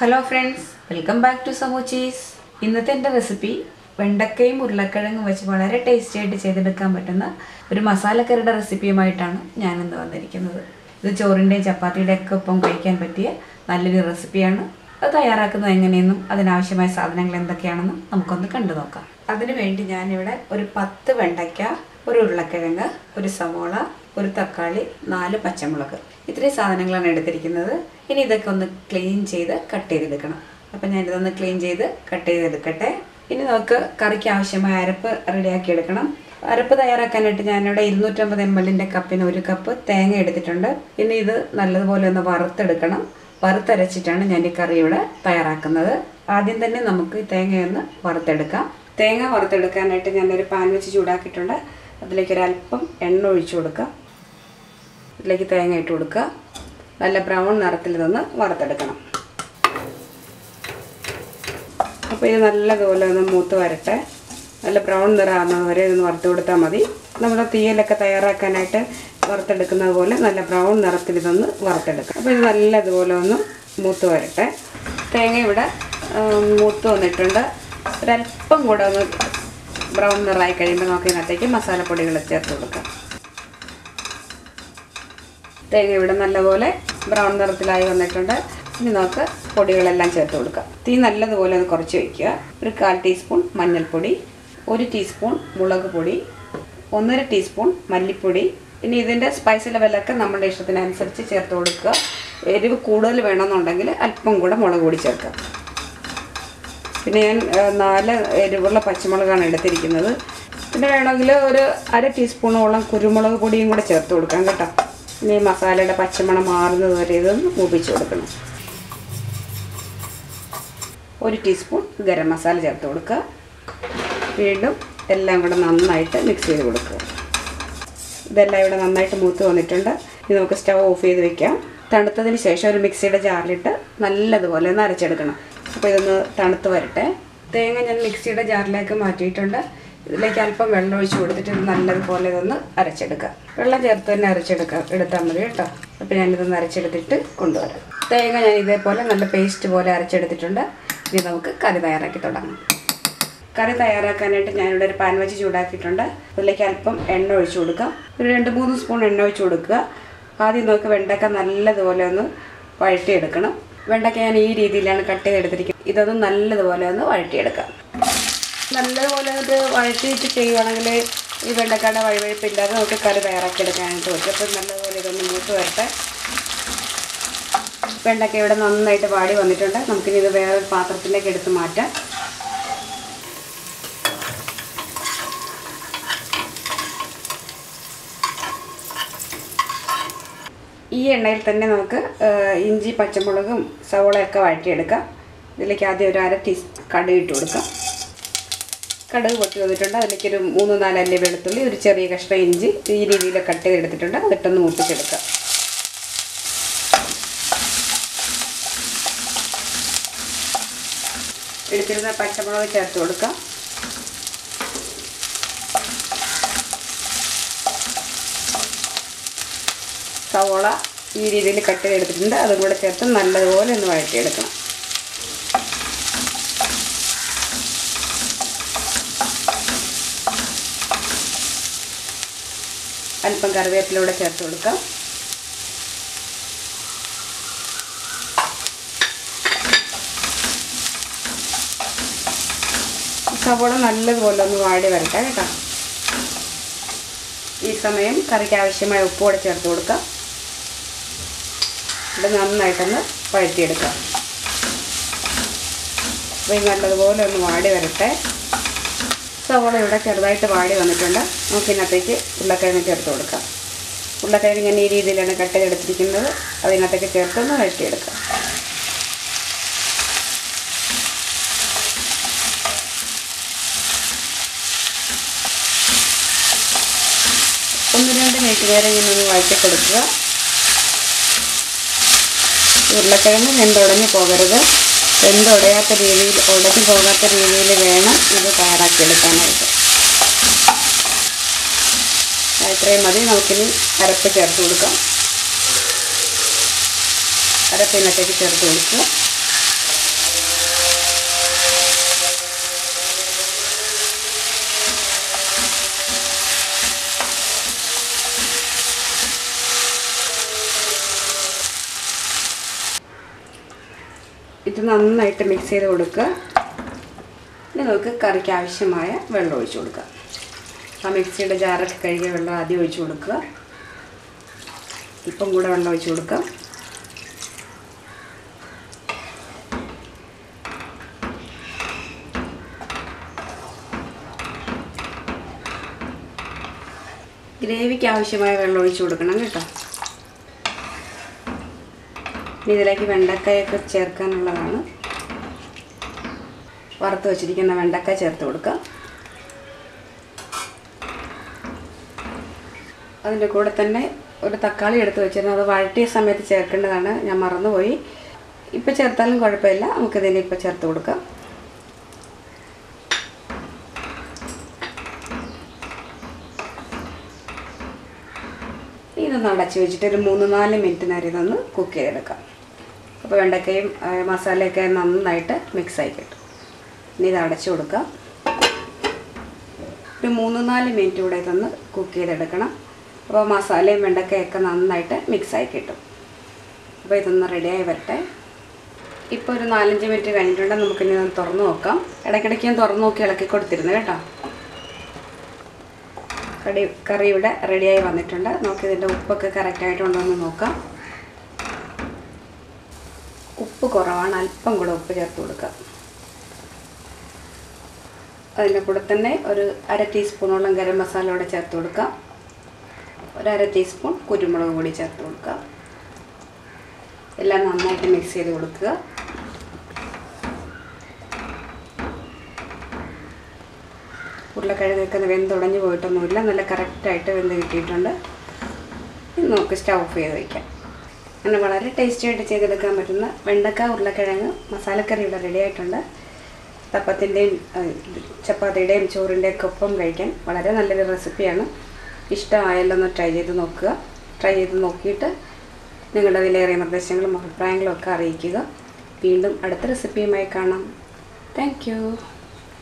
Hello friends, welcome back to Samu Cheese. Innathe recipe വെണ്ടക്കയും ഉരുളക്കിഴങ്ങും വെച്ച് വളരെ ടേസ്റ്റി ആയിട്ട് ചെയ്തെടുക്കാൻ പറ്റുന്ന ഒരു മസാലക്കറിയുടെ റെസിപ്പിയുമായിട്ടാണ് ഞാൻ ഇന്ന് വന്നിരിക്കുന്നത്. ഇത് ചോറിന്റെയും ചപ്പാത്തിയുടെയൊക്കെ ഒപ്പം കഴിക്കാൻ പറ്റിയ നല്ലൊരു റെസിപ്പിയാണ്. അത് തയ്യാറാക്കുന്നത് എങ്ങനെയെന്നും അതിനാവശ്യമായ സാധനങ്ങൾ എന്തൊക്കെയാണെന്നും നമുക്കൊന്ന് കണ്ടു നോക്കാം. അതിനുവേണ്ടി ഞാനിവിടെ ഒരു 10 വെണ്ടയ്ക്ക, ഒരു ഉരുളക്കിഴങ്ങ്, ഒരു സവോള, ഒരു തക്കാളി, 4 പച്ചമുളക്, ഇത്രയും സാധനങ്ങളാണ് എടുത്തിരിക്കുന്നത്. ഇനി ഇതൊക്കെ ഒന്ന് ക്ലീൻ ചെയ്ത് കട്ട് ചെയ്തെടുക്കണം. അപ്പോൾ ഞാൻ ഇതൊന്ന് ക്ലീൻ ചെയ്ത് കട്ട് ചെയ്തെടുക്കട്ടെ. ഇനി നമുക്ക് കറിക്ക് ആവശ്യമായ അരപ്പ് റെഡിയാക്കി എടുക്കണം. അരപ്പ് തയ്യാറാക്കാനായിട്ട് ഞാനിവിടെ 250 ml കപ്പിന് 1 കപ്പ് തേങ്ങ എടുത്തിട്ടുണ്ട്. ഇനി ഇത് നല്ലതുപോലെ ഒന്ന് വറുത്തെടുക്കണം. വറുത്തരച്ചിട്ടാണ് ഞാൻ ഈ കറി ഇവിടെ തയ്യാറാക്കുന്നത്. ആദ്യം തന്നെ നമുക്ക് തേങ്ങയൊന്ന് വറുത്തെടുക്കാം. തേങ്ങ വറുത്തെടുക്കാനായിട്ട് ഞാനൊരു പാൻ വെച്ച് ചൂടാക്കിയിട്ടുണ്ട്. അതിലേക്ക് ഒരല്പം എണ്ണ ഒഴിച്ചു കൊടുക്കുക. ഇതിലേക്ക് തേങ്ങ ഇട്ട് കൊടുക്കുക. നല്ല ബ്രൗൺ നിറത്തിൽ ഇതൊന്ന് വറുത്തെടുക്കണം. അപ്പോൾ ഇത് നല്ലതുപോലെ ഒന്ന് മൂത്ത് വരട്ടെ. നല്ല ബ്രൗൺ നിറമാകുന്നത് വരെ ഇതൊന്ന് വറുത്ത് കൊടുത്താൽ മതി. നമ്മൾ തീയലൊക്കെ തയ്യാറാക്കാനായിട്ട് വറുത്തെടുക്കുന്നത് പോലെ നല്ല ബ്രൗൺ നിറത്തിൽ ഇതൊന്ന് വറുത്തെടുക്കാം. അപ്പോൾ ഇത് നല്ലതുപോലെ ഒന്ന് മൂത്ത് വരട്ടെ. തേങ്ങ ഇവിടെ മൂത്ത് വന്നിട്ടുണ്ട്. ഒരല്പം കൂടെ ഒന്ന് ബ്രൗൺ നിറമായി കഴിയുമ്പോൾ നമുക്ക് ഇതിനകത്തേക്ക് മസാലപ്പൊടികൾ ചേർത്ത് കൊടുക്കാം. തേങ്ങ ഇവിടെ നല്ലപോലെ ബ്രൗൺ നിറത്തിലായി വന്നിട്ടുണ്ട്. ഇനി നമുക്ക് പൊടികളെല്ലാം ചേർത്ത് കൊടുക്കാം. തീ നല്ലതുപോലെ ഒന്ന് കുറച്ച് വയ്ക്കുക. ഒരു 1/4 ടീസ്പൂൺ മഞ്ഞൾപ്പൊടി, 1 ടീസ്പൂൺ മുളക് പൊടി, 1.5 ടീസ്പൂൺ മല്ലിപ്പൊടി. ഇനി ഇതിൻ്റെ സ്പൈസ് ലെവലൊക്കെ നമ്മുടെ ഇഷ്ടത്തിനനുസരിച്ച് ചേർത്ത് കൊടുക്കുക. എരിവ് കൂടുതൽ വേണമെന്നുണ്ടെങ്കിൽ അല്പം കൂടെ മുളക് പൊടി ചേർക്കാം. പിന്നെ ഞാൻ 4 എരിവുള്ള പച്ചമുളകാണ് എടുത്തിരിക്കുന്നത്. പിന്നെ വേണമെങ്കിൽ ഒരു 1/2 ടീസ്പൂണോളം കുരുമുളക് പൊടിയും കൂടെ ചേർത്ത് കൊടുക്കാം കേട്ടോ. ഇനി മസാലയുടെ പച്ചമണം മാറുന്നത് വരെ ഇതൊന്ന് മൂപ്പിച്ച് കൊടുക്കണം. 1 ടീസ്പൂൺ ഗരം മസാല ചേർത്ത് കൊടുക്കുക. വീണ്ടും എല്ലാം കൂടെ നന്നായിട്ട് മിക്സ് ചെയ്ത് കൊടുക്കുക. ഇതെല്ലാം ഇവിടെ നന്നായിട്ട് മൂത്ത് വന്നിട്ടുണ്ട്. ഇത് നമുക്ക് സ്റ്റൗ ഓഫ് ചെയ്ത് വെക്കാം. തണുത്തതിന് ശേഷം ഒരു മിക്സിയുടെ ജാറിലിട്ട് നല്ലതുപോലെ ഒന്ന് അരച്ചെടുക്കണം. അപ്പോൾ ഇതൊന്ന് തണുത്ത് വരട്ടെ. തേങ്ങ ഞാൻ മിക്സിയുടെ ജാറിലേക്ക് മാറ്റിയിട്ടുണ്ട്. ഇതിലേക്ക് അല്പം വെള്ളം ഒഴിച്ച് കൊടുത്തിട്ട് നല്ലതുപോലെ ഇതൊന്ന് അരച്ചെടുക്കാം. വെള്ളം ചേർത്ത് തന്നെ എടുത്താൽ മതി കേട്ടോ. അപ്പോൾ ഞാനിതൊന്ന് അരച്ചെടുത്തിട്ട് കൊണ്ടുവരാം. തേങ്ങ ഞാൻ ഇതേപോലെ നല്ല പേസ്റ്റ് പോലെ അരച്ചെടുത്തിട്ടുണ്ട്. ഇനി നമുക്ക് കറി തയ്യാറാക്കി തുടങ്ങാം. കറി തയ്യാറാക്കാനായിട്ട് ഞാനിവിടെ ഒരു പാൻ വെച്ച് ചൂടാക്കിയിട്ടുണ്ട്. അതിലേക്ക് അല്പം എണ്ണ ഒഴിച്ചു കൊടുക്കാം. ഒരു 2-3 സ്പൂൺ എണ്ണ ഒഴിച്ചു കൊടുക്കുക. ആദ്യം നമുക്ക് വെണ്ടയ്ക്ക നല്ലതുപോലെ ഒന്ന് വഴറ്റിയെടുക്കണം. വെണ്ടയ്ക്ക ഞാൻ ഈ രീതിയിലാണ് കട്ട് ചെയ്തെടുത്തിരിക്കുന്നത്. ഇതൊന്ന് നല്ലതുപോലെ ഒന്ന് വഴറ്റിയെടുക്കാം. നല്ലതുപോലെ ഇത് വഴറ്റിയിട്ട് ചെയ്യുകയാണെങ്കിൽ ഈ വെണ്ടയ്ക്കയുടെ വഴുവഴുപ്പില്ലാതെ നമുക്ക് കറി തയ്യാറാക്കിയെടുക്കാനായിട്ട് പറ്റും. അപ്പോൾ നല്ലതുപോലെ ഇതൊന്ന് മൂത്ത് വരട്ടെ. വെണ്ടയ്ക്ക ഇവിടെ നന്നായിട്ട് വാടി വന്നിട്ടുണ്ട്. നമുക്കിനി ഇത് വേറൊരു പാത്രത്തിലേക്ക് എടുത്ത് മാറ്റാം. ഈ എണ്ണയിൽ തന്നെ നമുക്ക് ഇഞ്ചി, പച്ചമുളകും സവോളയൊക്കെ വഴറ്റിയെടുക്കാം. ഇതിലേക്ക് ആദ്യം ഒരു 1/2 ടീസ്പൂൺ കടുക് ഇട്ട് കൊടുക്കാം. കടുക് പൊട്ടി വന്നിട്ടുണ്ട്. അതിലേക്ക് ഒരു 3-4 അല്ലി വെളുത്തുള്ളി, ഒരു ചെറിയ കഷ്ണം ഇഞ്ചി ഈ രീതിയിൽ കട്ട് ചെയ്തെടുത്തിട്ടുണ്ട്. അതിട്ടൊന്ന് മൂപ്പിച്ചെടുക്കാം. എടുത്തിരുന്ന പച്ചമുളക് ചേർത്ത് കൊടുക്കാം. സവോള ഈ രീതിയിൽ കട്ട് ചെയ്തെടുത്തിട്ടുണ്ട്. അതും കൂടെ ചേർത്ത് നല്ലതുപോലെ ഒന്ന് വഴറ്റിയെടുക്കണം. അല്പം കറിവേപ്പിലൂടെ ചേർത്ത് കൊടുക്കാം. സവോള നല്ലതുപോലെ ഒന്ന് വാടി വരട്ടെ കേട്ടോ. ഈ സമയം കറിക്ക് ആവശ്യമായ ഉപ്പുകൂടെ ചേർത്ത് കൊടുക്കാം. ഇത് നന്നായിട്ടൊന്ന് വഴറ്റിയെടുക്കാം. അപ്പോൾ ഇത് നല്ലതുപോലെ ഒന്ന് വാടി വരട്ടെ. സവോള ഇവിടെ ചെറുതായിട്ട് വാടി വന്നിട്ടുണ്ട്. നമുക്കിതിനകത്തേക്ക് ഉരുളക്കിഴങ്ങ് ചേർത്ത് കൊടുക്കാം. ഉരുളക്കിഴങ്ങ് ഞാൻ ഈ രീതിയിലാണ് കട്ട് ചെയ്തെടുത്തിരിക്കുന്നത്. അതിനകത്തേക്ക് ചേർത്തൊന്ന് വഴറ്റിയെടുക്കാം. ഒന്ന് 2 മിനിറ്റ് നേരം ഇങ്ങനൊന്ന് വഴറ്റിക്കൊടുക്കുക. ഉരുളക്കിഴങ്ങ് വെന്തുടഞ്ഞ് പോകരുത്. ഉടഞ്ഞു പോകാത്ത രീതിയിൽ വേണം ഇത് തയ്യാറാക്കിയെടുക്കാനായിട്ട്. ഇത്രയും മതി. നമുക്കിനി അരപ്പ് ചേർത്ത് കൊടുക്കാം. അരപ്പിനകത്തേക്ക് ചേർത്ത് കൊടുക്കുക. ഇത് നന്നായിട്ട് മിക്സ് ചെയ്ത് കൊടുക്കുക. ഇനി നമുക്ക് കറിക്ക് ആവശ്യമായ വെള്ളം ഒഴിച്ചു കൊടുക്കുക. ആ മിക്സിയുടെ ജാറൊക്കെ കഴുകിയ വെള്ളം ആദ്യം ഒഴിച്ചു കൊടുക്കുക. ഇപ്പം കൂടെ വെള്ളം ഒഴിച്ചു കൊടുക്കുക. ഗ്രേവിക്ക് ആവശ്യമായ വെള്ളം ഒഴിച്ചു കൊടുക്കണം കേട്ടോ. ഇനി ഇതിലേക്ക് വെണ്ടക്കയൊക്കെ ചേർക്കാനുള്ളതാണ്. വറുത്ത് വെച്ചിരിക്കുന്ന വെണ്ടക്ക ചേർത്ത് കൊടുക്കുക. അതിൻ്റെ കൂടെ തന്നെ ഒരു തക്കാളി എടുത്ത് വെച്ചിരുന്നു. അത് വഴറ്റിയ സമയത്ത് ചേർക്കേണ്ടതാണ്, ഞാൻ മറന്നുപോയി. ഇപ്പോൾ ചേർത്താലും കുഴപ്പമില്ല, നമുക്കിതിനെ ഇപ്പോൾ ചേർത്ത് കൊടുക്കാം. ഇതൊന്ന് അടച്ചു വെച്ചിട്ട് ഒരു 3-4 മിനിറ്റ് നേരം ഇതൊന്ന് കുക്ക് ചെയ്തെടുക്കാം. അപ്പോൾ വെണ്ടക്കയും മസാലയൊക്കെ നന്നായിട്ട് മിക്സായി കിട്ടും. ഇനി ഇത് അടച്ചു കൊടുക്കാം. ഒരു 3-4 മിനിറ്റ് കൂടെ ഇതൊന്ന് കുക്ക് ചെയ്തെടുക്കണം. അപ്പോൾ മസാലയും വെണ്ടക്കയൊക്കെ നന്നായിട്ട് മിക്സായി കിട്ടും. അപ്പോൾ ഇതൊന്ന് റെഡിയായി വരട്ടെ. ഇപ്പോൾ ഒരു 4-5 മിനിറ്റ് കഴിഞ്ഞിട്ടുണ്ട്. നമുക്കിനി ഇതൊന്ന് തുറന്ന് നോക്കാം. ഇടയ്ക്കിടയ്ക്ക് ഞാൻ തുറന്ന് നോക്കി ഇളക്കി കൊടുത്തിരുന്നു കേട്ടോ. കറി ഇവിടെ റെഡിയായി വന്നിട്ടുണ്ട്. നമുക്കിതിൻ്റെ ഉപ്പൊക്കെ കറക്റ്റായിട്ടുണ്ടോ എന്ന് നോക്കാം. ഉപ്പ് കുറവാണ്, അല്പം കൂടെ ഉപ്പ് ചേർത്ത് കൊടുക്കാം. അതിൻ്റെ കൂടെ തന്നെ ഒരു അര ടീസ്പൂണോളം ഗരം മസാല കൂടെ ചേർത്ത് കൊടുക്കാം. ഒരു അര ടീസ്പൂൺ കുരുമുളക് പൊടി ചേർത്ത് കൊടുക്കുക. എല്ലാം നന്നായിട്ട് മിക്സ് ചെയ്ത് കൊടുക്കുക. ഉരുളക്കിഴങ്ങൊക്കെ വെന്തുടഞ്ഞ് പോയിട്ടൊന്നുമില്ല, നല്ല കറക്റ്റായിട്ട് വെന്ത് കിട്ടിയിട്ടുണ്ട്. ഇത് നമുക്ക് സ്റ്റൗ ഓഫ് ചെയ്ത് വയ്ക്കാം. അങ്ങനെ വളരെ ടേസ്റ്റിയായിട്ട് ചെയ്തെടുക്കാൻ പറ്റുന്ന വെണ്ടക്ക ഉരുളക്കിഴങ്ങ് മസാലക്കറി ഇവിടെ റെഡി ആയിട്ടുണ്ട്. അപ്പത്തിൻ്റെയും ചപ്പാത്തിയുടെയും ചോറിൻ്റെയൊക്കെ ഒപ്പം കഴിക്കാൻ വളരെ നല്ലൊരു റെസിപ്പിയാണ്. ഇഷ്ടമായല്ലൊന്ന് ട്രൈ ചെയ്ത് നോക്കുക. ട്രൈ ചെയ്ത് നോക്കിയിട്ട് നിങ്ങളുടെ വിലയേറിയ നിർദ്ദേശങ്ങളും അഭിപ്രായങ്ങളും ഒക്കെ അറിയിക്കുക. വീണ്ടും അടുത്ത റെസിപ്പിയുമായി കാണാം. Thank U.